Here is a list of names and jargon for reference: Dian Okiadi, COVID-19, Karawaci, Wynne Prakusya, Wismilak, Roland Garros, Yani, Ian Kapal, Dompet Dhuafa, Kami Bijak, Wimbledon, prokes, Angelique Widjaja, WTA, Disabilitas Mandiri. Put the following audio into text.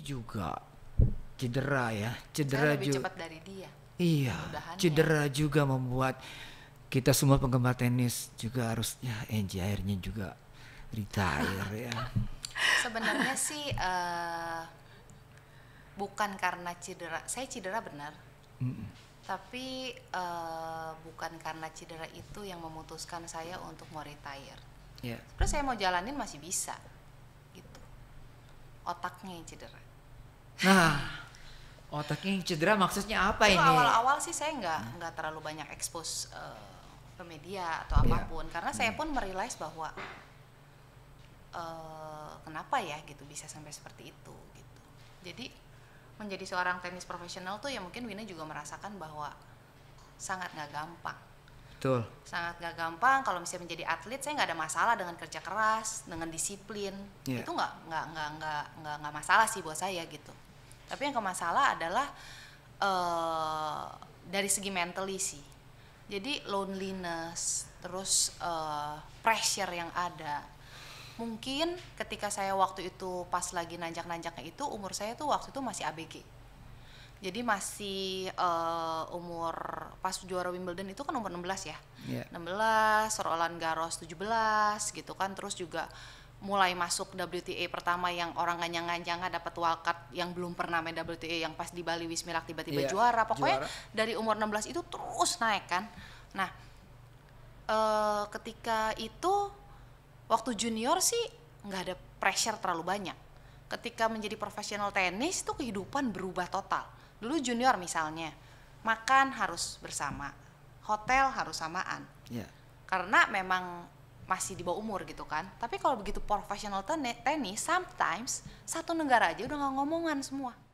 juga cedera ya, cedera juga. Saya lebih cepat dari dia. Iya, cedera juga membuat kita semua penggemar tenis juga harus ya Angie akhirnya juga retire ya. Sebenarnya sih bukan karena cedera, saya cedera benar. Tapi bukan karena cedera itu yang memutuskan saya untuk mau retire. Yeah. Terus saya mau jalanin masih bisa, gitu. Otaknya yang cedera. Nah, otaknya yang cedera maksudnya apa ini? Awal-awal sih saya nggak terlalu banyak expose ke media atau apapun, yeah. Karena saya pun merealize bahwa kenapa ya gitu bisa sampai seperti itu, gitu. Jadi menjadi seorang tenis profesional tuh ya mungkin Wina juga merasakan bahwa sangat nggak gampang. Betul. Sangat nggak gampang. Kalau misalnya menjadi atlet, saya nggak ada masalah dengan kerja keras, dengan disiplin. Yeah. Itu nggak masalah sih buat saya gitu. Tapi yang kemasalah adalah dari segi mentally sih. Jadi loneliness, terus pressure yang ada. Mungkin ketika saya waktu itu pas lagi nanjak-nanjaknya itu umur saya tuh waktu itu masih ABG. Jadi masih umur pas juara Wimbledon itu kan umur 16 ya. Yeah. 16, Roland Garros 17 gitu kan, terus juga mulai masuk WTA pertama yang orang nganjang-nganjang dapat wildcard yang belum pernah main WTA yang pas di Bali Wismilak tiba-tiba yeah, juara. Pokoknya juara. Dari umur 16 itu terus naik kan. Nah, ketika itu waktu junior sih nggak ada pressure terlalu banyak. Ketika menjadi profesional tenis tuh kehidupan berubah total. Dulu junior misalnya, makan harus bersama, hotel harus samaan. Yeah. Karena memang masih di bawah umur gitu kan. Tapi kalau begitu profesional tenis, sometimes satu negara aja udah nggak ngomongan semua.